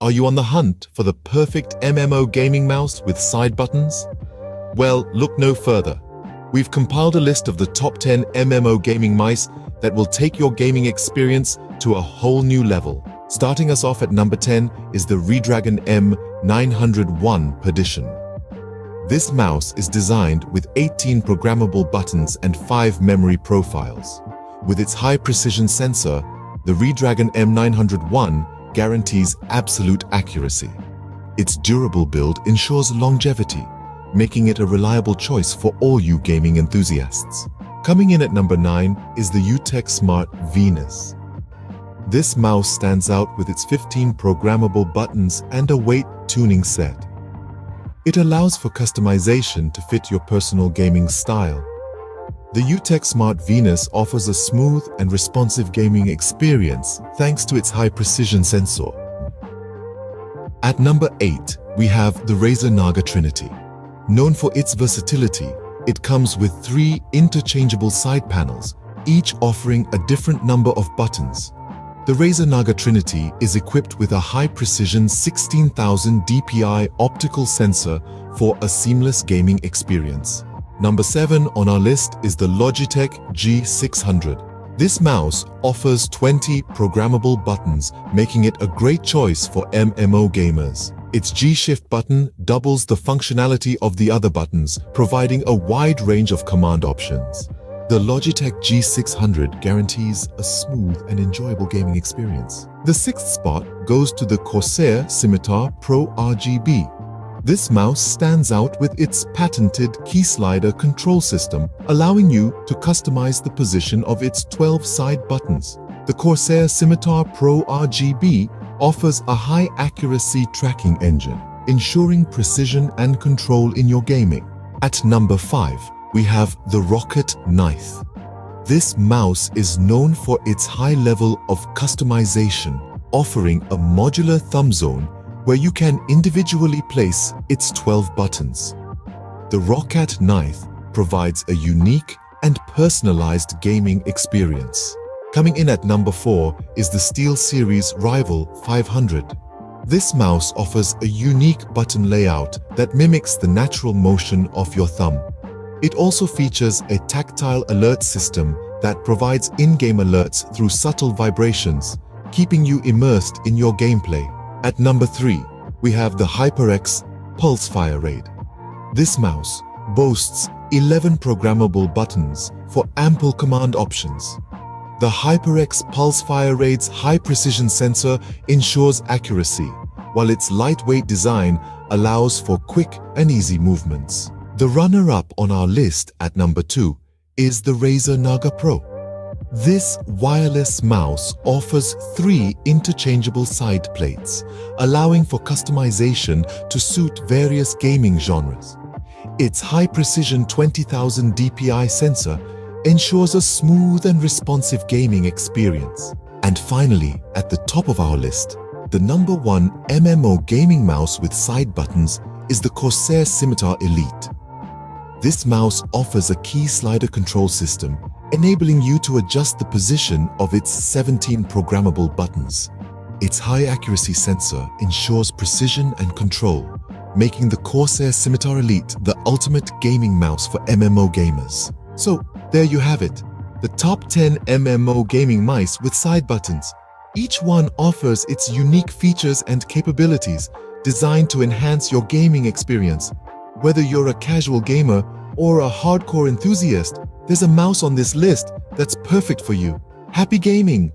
Are you on the hunt for the perfect MMO gaming mouse with side buttons? Well, look no further. We've compiled a list of the top 10 MMO gaming mice that will take your gaming experience to a whole new level. Starting us off at number 10 is the Redragon M901 Perdition. This mouse is designed with 18 programmable buttons and 5 memory profiles. With its high-precision sensor, the Redragon M901 guarantees absolute accuracy. Its durable build ensures longevity, making it a reliable choice for all you gaming enthusiasts. Coming in at number 9 is the UtechSmart Venus. This mouse stands out with its 15 programmable buttons and a weight tuning set. It allows for customization to fit your personal gaming style. The UtechSmart Venus offers a smooth and responsive gaming experience thanks to its high-precision sensor. At number 8, we have the Razer Naga Trinity. Known for its versatility, it comes with 3 interchangeable side panels, each offering a different number of buttons. The Razer Naga Trinity is equipped with a high-precision 16,000 DPI optical sensor for a seamless gaming experience. Number 7 on our list is the Logitech G600. This mouse offers 20 programmable buttons, making it a great choice for MMO gamers. Its G-Shift button doubles the functionality of the other buttons, providing a wide range of command options. The Logitech G600 guarantees a smooth and enjoyable gaming experience. The 6th spot goes to the Corsair Scimitar Pro RGB. This mouse stands out with its patented key slider control system, allowing you to customize the position of its 12 side buttons. The Corsair Scimitar Pro RGB offers a high-accuracy tracking engine, ensuring precision and control in your gaming. At number 5, we have the Roccat Nyth. This mouse is known for its high level of customization, offering a modular thumb zone where you can individually place its 12 buttons. The Roccat Nyth provides a unique and personalized gaming experience. Coming in at number 4 is the SteelSeries Rival 500. This mouse offers a unique button layout that mimics the natural motion of your thumb. It also features a tactile alert system that provides in-game alerts through subtle vibrations, keeping you immersed in your gameplay. At number 3, we have the HyperX Pulsefire Raid. This mouse boasts 11 programmable buttons for ample command options. The HyperX Pulsefire Raid's high-precision sensor ensures accuracy, while its lightweight design allows for quick and easy movements. The runner-up on our list at number 2 is the Razer Naga Pro. This wireless mouse offers 3 interchangeable side plates, allowing for customization to suit various gaming genres. Its high-precision 20,000 DPI sensor ensures a smooth and responsive gaming experience. And finally, at the top of our list, the number 1 MMO gaming mouse with side buttons is the Corsair Scimitar Elite. This mouse offers a key slider control system, enabling you to adjust the position of its 17 programmable buttons. Its high-accuracy sensor ensures precision and control, making the Corsair Scimitar Elite the ultimate gaming mouse for MMO gamers. So, there you have it, the top 10 MMO gaming mice with side buttons. Each one offers its unique features and capabilities designed to enhance your gaming experience. Whether you're a casual gamer or a hardcore enthusiast, there's a mouse on this list that's perfect for you. Happy gaming!